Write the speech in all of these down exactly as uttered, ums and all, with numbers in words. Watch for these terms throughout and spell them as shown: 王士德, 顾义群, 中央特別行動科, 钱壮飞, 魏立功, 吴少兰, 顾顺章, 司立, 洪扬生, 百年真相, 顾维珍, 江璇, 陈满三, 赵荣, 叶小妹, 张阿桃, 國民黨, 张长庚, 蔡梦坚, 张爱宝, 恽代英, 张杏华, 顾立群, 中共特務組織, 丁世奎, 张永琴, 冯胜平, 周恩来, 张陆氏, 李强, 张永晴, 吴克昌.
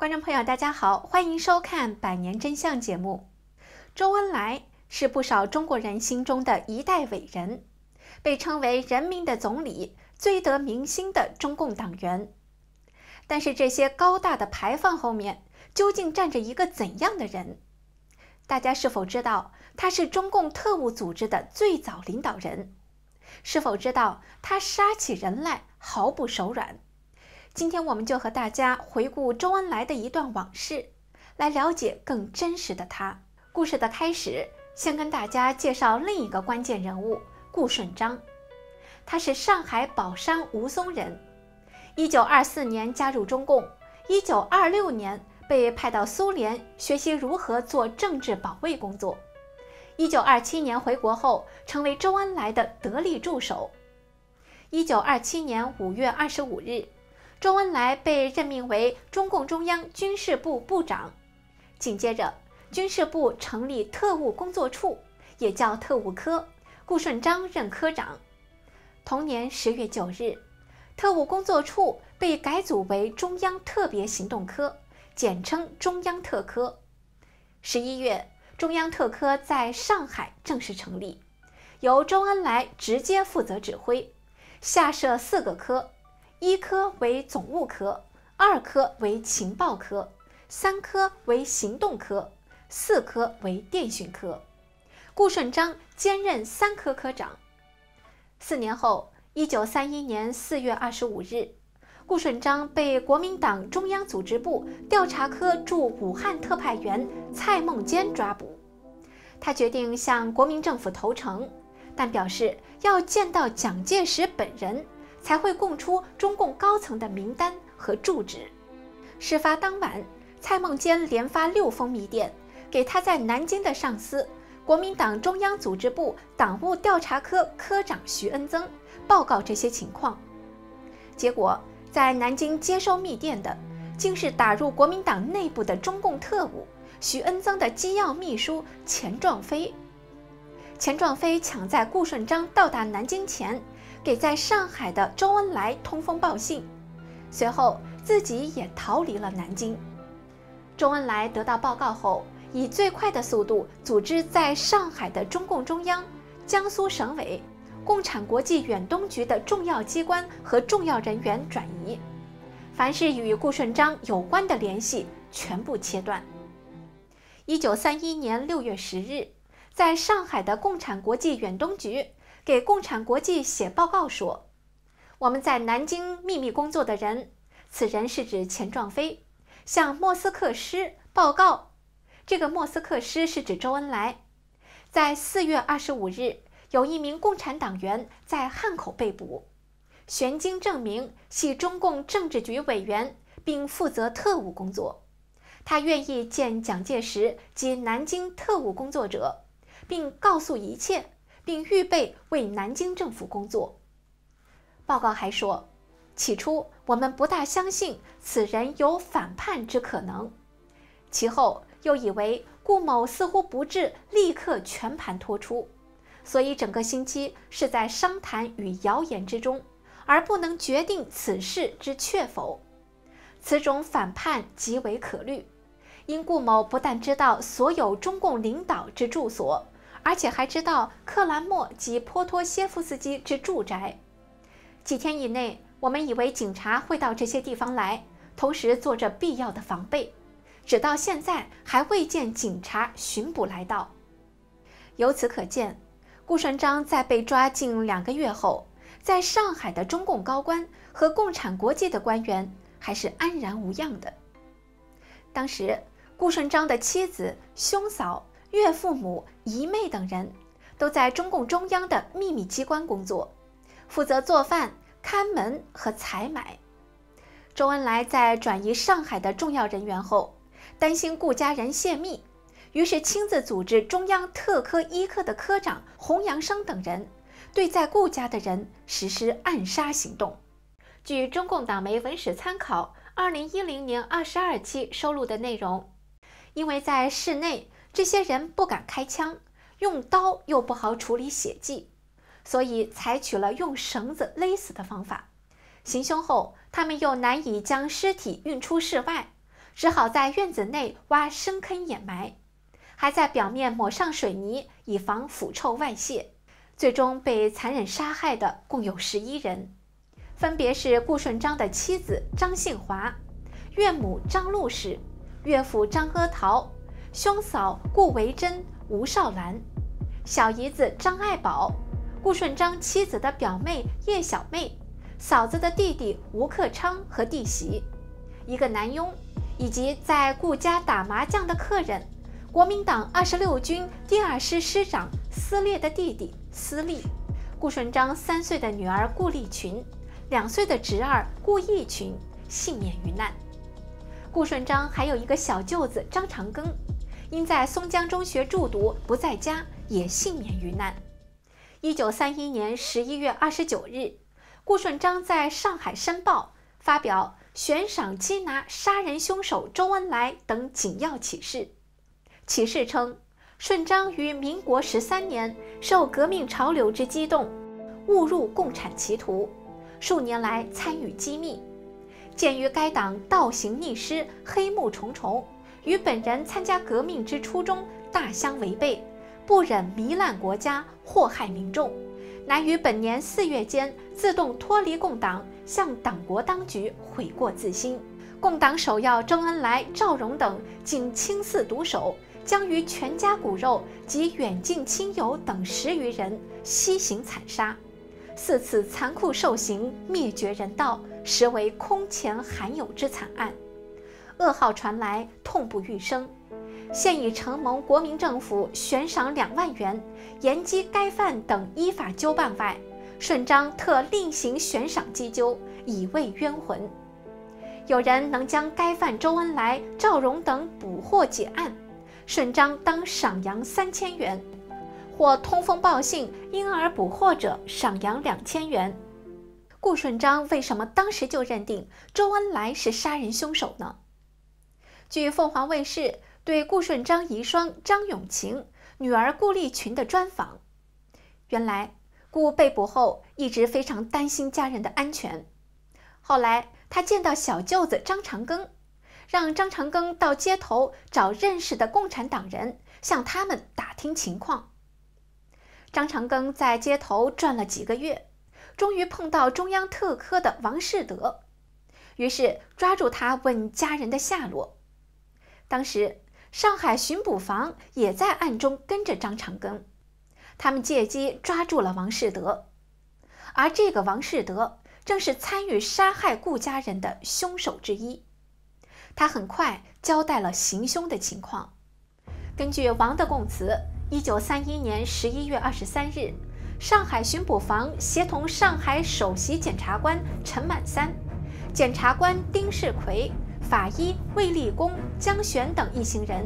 观众朋友，大家好，欢迎收看《百年真相》节目。周恩来是不少中国人心中的一代伟人，被称为人民的总理、最得民心的中共党员。但是这些高大的牌坊后面，究竟站着一个怎样的人？大家是否知道他是中共特务组织的最早领导人？是否知道他杀起人来毫不手软？ 今天我们就和大家回顾周恩来的一段往事，来了解更真实的他。故事的开始，先跟大家介绍另一个关键人物顾顺章，他是上海宝山吴淞人， 一九二四年加入中共， 一九二六年被派到苏联学习如何做政治保卫工作， 一九二七年回国后成为周恩来的得力助手。一九二七年五月二十五日。 周恩来被任命为中共中央军事部部长，紧接着军事部成立特务工作处，也叫特务科，顾顺章任科长。同年十月九日，特务工作处被改组为中央特别行动科，简称中央特科。十一月，中央特科在上海正式成立，由周恩来直接负责指挥，下设四个科。 一科为总务科，二科为情报科，三科为行动科，四科为电讯科。顾顺章兼任三科科长。四年后， 一九三一年四月二十五日，顾顺章被国民党中央组织部调查科驻武汉特派员蔡梦坚抓捕。他决定向国民政府投诚，但表示要见到蒋介石本人。 才会供出中共高层的名单和住址。事发当晚，蔡梦坚连发六封密电，给他在南京的上司、国民党中央组织部党务调查科科长徐恩增报告这些情况。结果，在南京接收密电的，竟是打入国民党内部的中共特务徐恩增的机要秘书钱壮飞。钱壮飞抢在顾顺章到达南京前。 给在上海的周恩来通风报信，随后自己也逃离了南京。周恩来得到报告后，以最快的速度组织在上海的中共中央、江苏省委、共产国际远东局的重要机关和重要人员转移，凡是与顾顺章有关的联系全部切断。一九三一年六月十日，在上海的共产国际远东局。 给共产国际写报告说，我们在南京秘密工作的人，此人是指钱壮飞，向莫斯科师报告。这个莫斯科师是指周恩来。在四月二十五日，有一名共产党员在汉口被捕，悬金证明系中共政治局委员，并负责特务工作。他愿意见蒋介石及南京特务工作者，并告诉一切。 并预备为南京政府工作。报告还说，起初我们不大相信此人有反叛之可能，其后又以为顾某似乎不至立刻全盘托出，所以整个星期是在商谈与谣言之中，而不能决定此事之确否。此种反叛极为可虑，因顾某不但知道所有中共领导之住所。 而且还知道克兰莫及波托谢夫斯基之住宅。几天以内，我们以为警察会到这些地方来，同时做着必要的防备。直到现在，还未见警察巡捕来到。由此可见，顾顺章在被抓近两个月后，在上海的中共高官和共产国际的官员还是安然无恙的。当时，顾顺章的妻子、兄嫂。 岳父母、姨妹等人都在中共中央的秘密机关工作，负责做饭、看门和采买。周恩来在转移上海的重要人员后，担心顾家人泄密，于是亲自组织中央特科一科的科长洪扬生等人，对在顾家的人实施暗杀行动。据中共党媒《文史参考》二零一零年二十二期收录的内容，因为在室内。 这些人不敢开枪，用刀又不好处理血迹，所以采取了用绳子勒死的方法。行凶后，他们又难以将尸体运出室外，只好在院子内挖深坑掩埋，还在表面抹上水泥，以防腐臭外泄。最终被残忍杀害的共有十一人，分别是顾顺章的妻子张杏华、岳母张陆氏、岳父张阿桃、兄嫂顾维珍、吴少兰、小姨子张爱宝、顾顺章妻子的表妹叶小妹、嫂子的弟弟吴克昌和弟媳，一个男佣，以及在顾家打麻将的客人，国民党二十六军第二师师长司烈的弟弟司立，顾顺章三岁的女儿顾立群，两岁的侄儿顾义群幸免于难。顾顺章还有一个小舅子张长庚，因在松江中学住读不在家，也幸免于难。一九三一年十一月二十九日，顾顺章在《上海申报》发表悬赏缉拿杀人凶手周恩来等紧要启事，启事称，顺章于民国十三年受革命潮流之激动，误入共产歧途，数年来参与机密。鉴于该党倒行逆施，黑幕重重，与本人参加革命之初衷大相违背，不忍糜烂国家，祸害民众，乃于本年四月间自动脱离共党，向党国当局悔过自新。共党首要周恩来、赵荣等竟亲自毒手，将于全家骨肉及远近亲友等十余人西行惨杀，四次残酷受刑，灭绝人道，实为空前罕有之惨案。噩耗传来，痛不欲生。现已承蒙国民政府悬赏两万元，严缉该犯等依法纠办外，顺章特另行悬赏缉究，以慰冤魂。有人能将该犯周恩来、赵荣等捕获结案，顺章当赏洋三千元，或通风报信，因而捕获者赏洋两千元。顾顺章为什么当时就认定周恩来是杀人凶手呢？据凤凰卫视对顾顺章遗孀张永晴、女儿顾立群的专访，原来顾被捕后一直非常担心家人的安全，后来他见到小舅子张长庚，让张长庚到街头找认识的共产党人，向他们打听情况。张长庚在街头转了几个月，终于碰到中央特科的王士德，于是抓住他问家人的下落。当时上海巡捕房也在暗中跟着张长庚，他们借机抓住了王士德，而这个王士德正是参与杀害顾家人的凶手之一。他很快交代了行凶的情况。根据王的供词，一九三一年十一月二十三日，上海巡捕房协同上海首席检察官陈满三、检察官丁世奎、法医魏立功、江璇等一行人，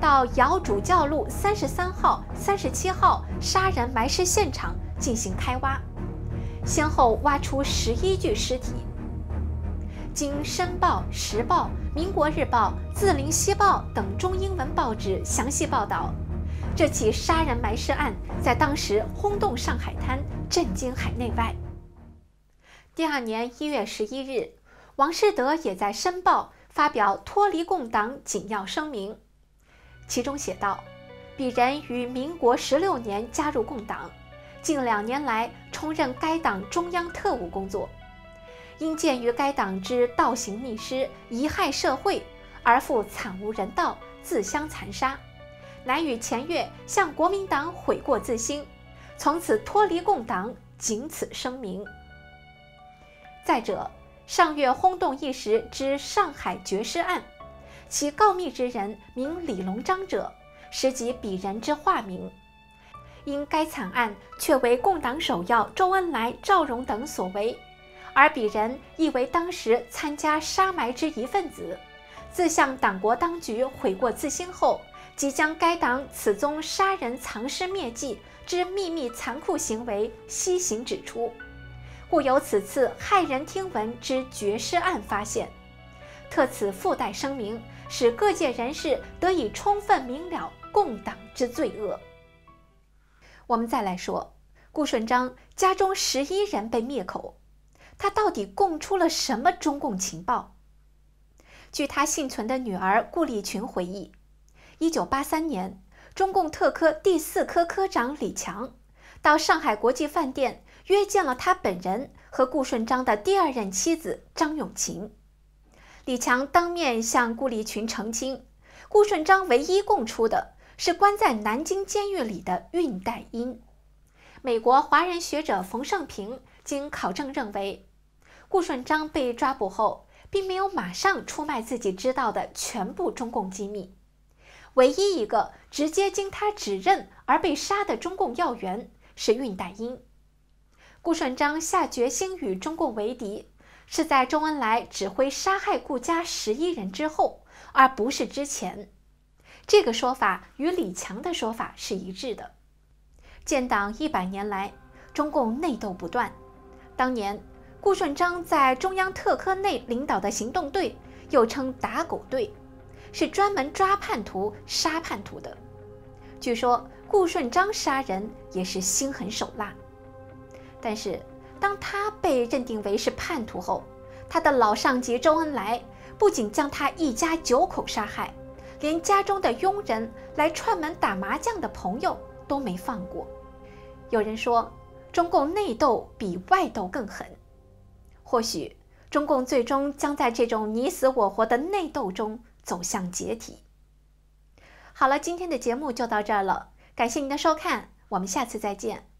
到姚主教路三十三号、三十七号杀人埋尸现场进行开挖，先后挖出十一具尸体。经《申报》《时报》《民国日报》《字林西报》等中英文报纸详细报道，这起杀人埋尸案在当时轰动上海滩，震惊海内外。第二年一月十一日，王士德也在《申报》发表脱离共党紧要声明，其中写道：“鄙人于民国十六年加入共党，近两年来充任该党中央特务工作。”因鉴于该党之倒行逆施，贻害社会，而复惨无人道，自相残杀，乃于前月向国民党悔过自新，从此脱离共党，谨此声明。再者，上月轰动一时之上海绝尸案，其告密之人名李龙章者，实即鄙人之化名。因该惨案却为共党首要周恩来、赵荣等所为，而鄙人亦为当时参加杀埋之一分子，自向党国当局悔过自新后，即将该党此宗杀人藏尸灭迹之秘密残酷行为悉行指出，故有此次骇人听闻之绝尸案发现，特此附带声明，使各界人士得以充分明了共党之罪恶。我们再来说顾顺章家中十一人被灭口，他到底供出了什么中共情报？据他幸存的女儿顾立群回忆， 一九八三年，中共特科第四科科长李强到上海国际饭店约见了他本人和顾顺章的第二任妻子张永琴。李强当面向顾立群澄清，顾顺章唯一供出的是关在南京监狱里的恽代英。美国华人学者冯胜平经考证认为，顾顺章被抓捕后，并没有马上出卖自己知道的全部中共机密。唯一一个直接经他指认而被杀的中共要员是恽代英。顾顺章下决心与中共为敌，是在周恩来指挥杀害顾家十一人之后，而不是之前。这个说法与李强的说法是一致的。建党一百年来，中共内斗不断。当年，顾顺章在中央特科内领导的行动队，又称打狗队，是专门抓叛徒、杀叛徒的。据说顾顺章杀人也是心狠手辣，但是当他被认定为是叛徒后，他的老上级周恩来不仅将他一家九口杀害，连家中的佣人来串门打麻将的朋友都没放过。有人说，中共内斗比外斗更狠。或许中共最终将在这种你死我活的内斗中走向解体。好了，今天的节目就到这儿了，感谢您的收看，我们下次再见。